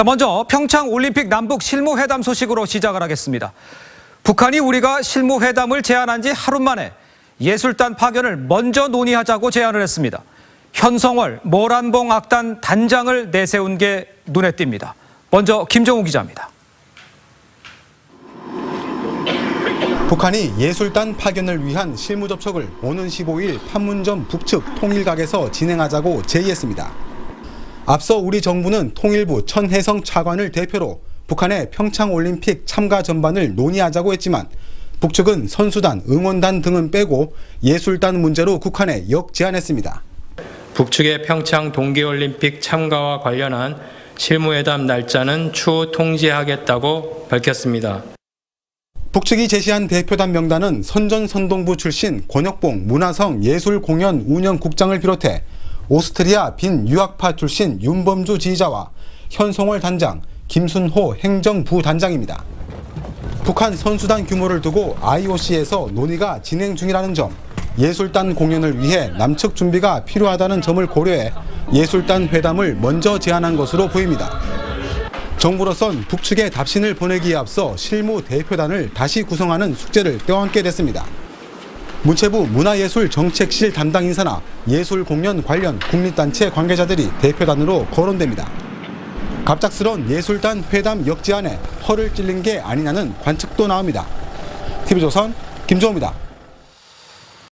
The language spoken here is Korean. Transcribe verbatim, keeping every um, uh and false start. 자, 먼저 평창올림픽 남북 실무회담 소식으로 시작을 하겠습니다. 북한이 우리가 실무회담을 제안한 지 하루 만에 예술단 파견을 먼저 논의하자고 제안을 했습니다. 현송월 모란봉악단 단장을 내세운 게 눈에 띕니다. 먼저 김정우 기자입니다. 북한이 예술단 파견을 위한 실무 접촉을 오는 십오일 판문점 북측 통일각에서 진행하자고 제의했습니다. 앞서 우리 정부는 통일부 천해성 차관을 대표로 북한의 평창올림픽 참가 전반을 논의하자고 했지만 북측은 선수단, 응원단 등은 빼고 예술단 문제로 국한해 역제안했습니다. 북측의 평창 동계올림픽 참가와 관련한 실무회담 날짜는 추후 통지하겠다고 밝혔습니다. 북측이 제시한 대표단 명단은 선전선동부 출신 권혁봉 문화성 예술공연 운영국장을 비롯해 오스트리아 빈 유학파 출신 윤범주 지휘자와 현송월 단장, 김순호 행정부 단장입니다. 북한 선수단 규모를 두고 아이오씨에서 논의가 진행 중이라는 점, 예술단 공연을 위해 남측 준비가 필요하다는 점을 고려해 예술단 회담을 먼저 제안한 것으로 보입니다. 정부로선 북측의 답신을 보내기에 앞서 실무 대표단을 다시 구성하는 숙제를 떼어안게 됐습니다. 문체부 문화예술정책실 담당 인사나 예술공연 관련 국립단체 관계자들이 대표단으로 거론됩니다. 갑작스러운 예술단 회담 역제안에 허를 찔린 게 아니냐는 관측도 나옵니다. 티비조선 김종호입니다.